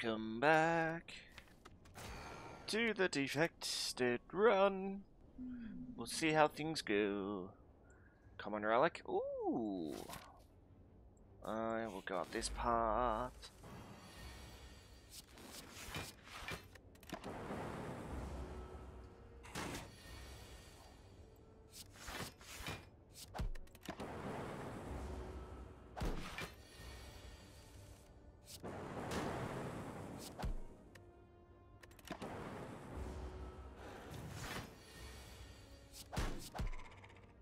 Welcome back to The Defected Run. We'll see how things go. Common relic. Ooh. I will go up this path.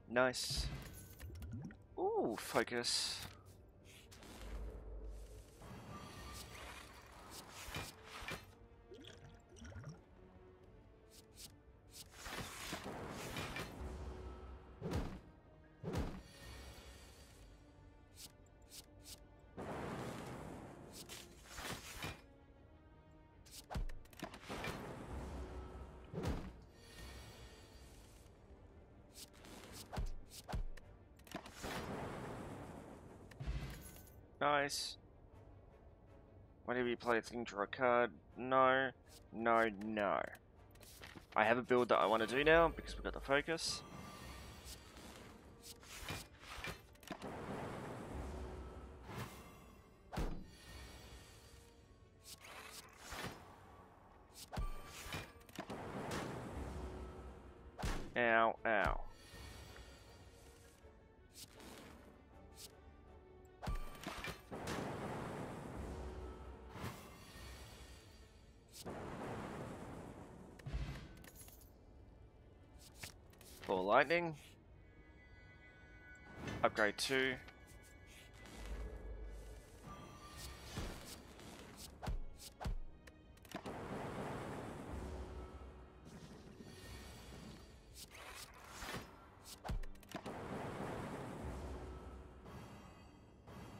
Nice. Ooh, focus. Nice. Whenever you play a thing, draw a card. No, no, no. I have a build that I want to do now because we've got the focus. Ow, ow. Ball lightning. Upgrade 2.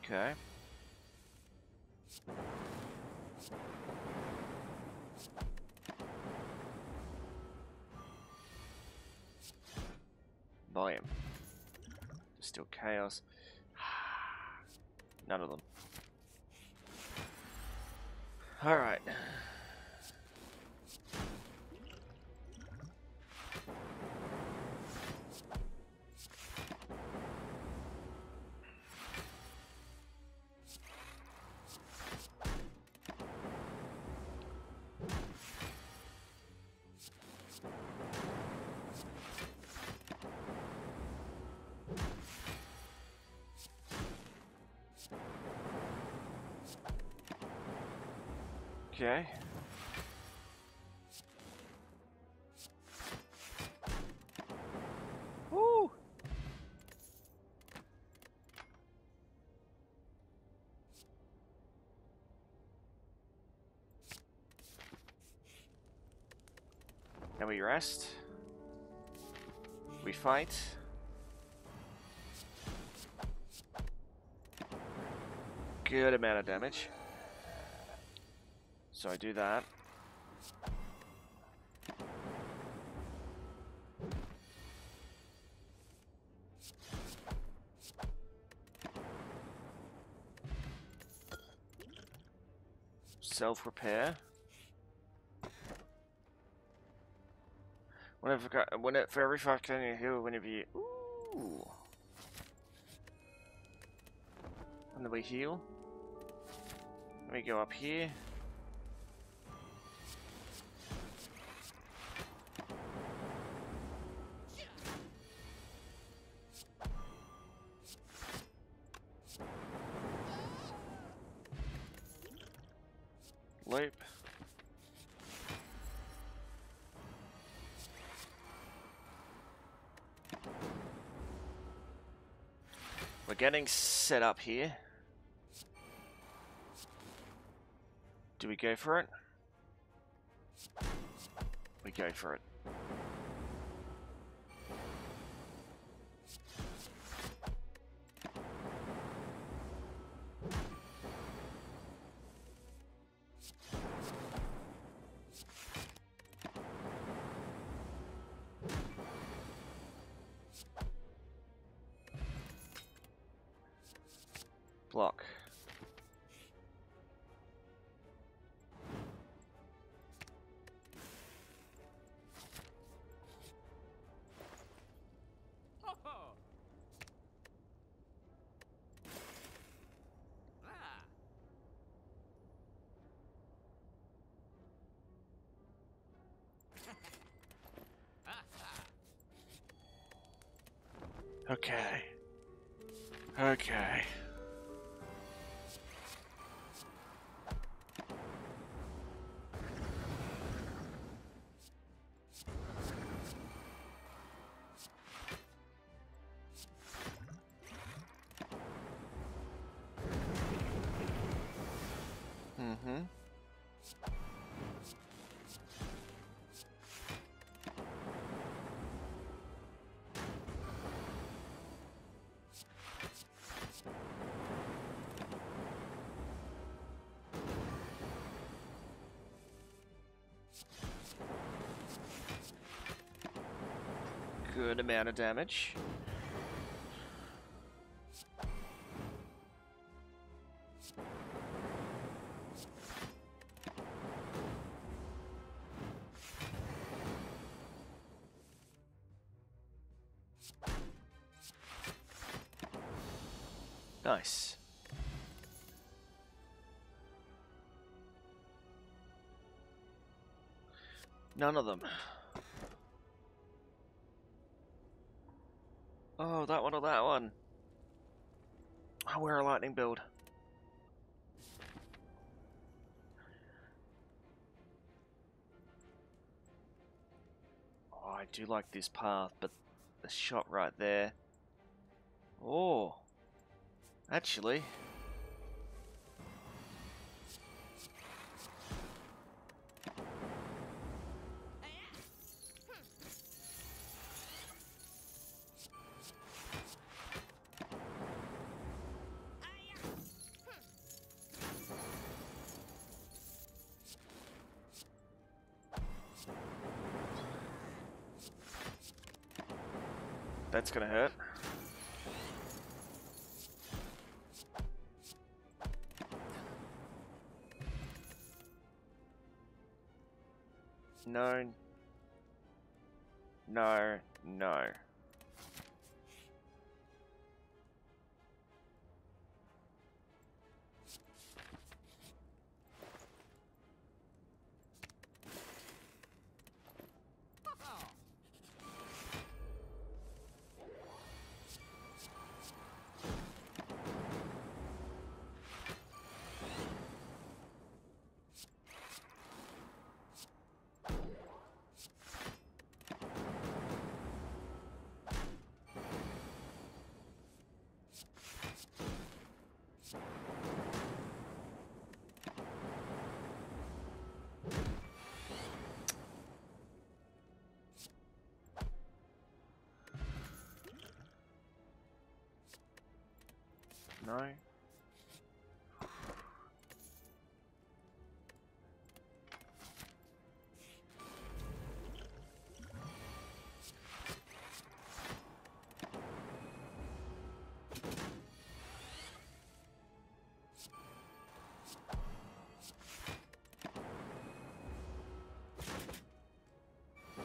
Okay. Volume. There's still chaos. None of them. Alright. Okay. Woo! Now we rest. We fight. Good amount of damage. So I do that. Self-repair. For every 5 turn you heal, whenever you... Ooh. And then we heal. Let me go up here. Loop. We're getting set up here. Do we go for it? We go for it. Block. Okay. Okay. Good amount of damage. Nice. None of them. Oh, that one or that one. Oh, we're a lightning build. Oh, I do like this path, but the shot right there. Oh, actually. That's gonna hurt. No. No. No. No.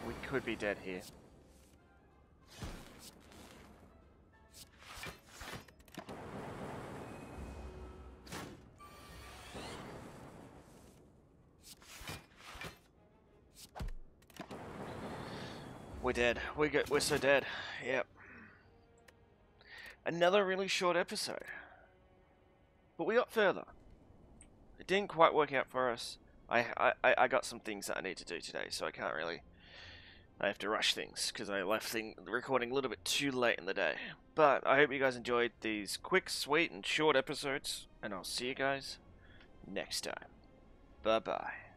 We could be dead here. We're dead. We're so dead. Yep. Another really short episode. But we got further. It didn't quite work out for us. I got some things that I need to do today, so I can't really... I have to rush things, because I left recording a little bit too late in the day. But I hope you guys enjoyed these quick, sweet, and short episodes, and I'll see you guys next time. Bye-bye.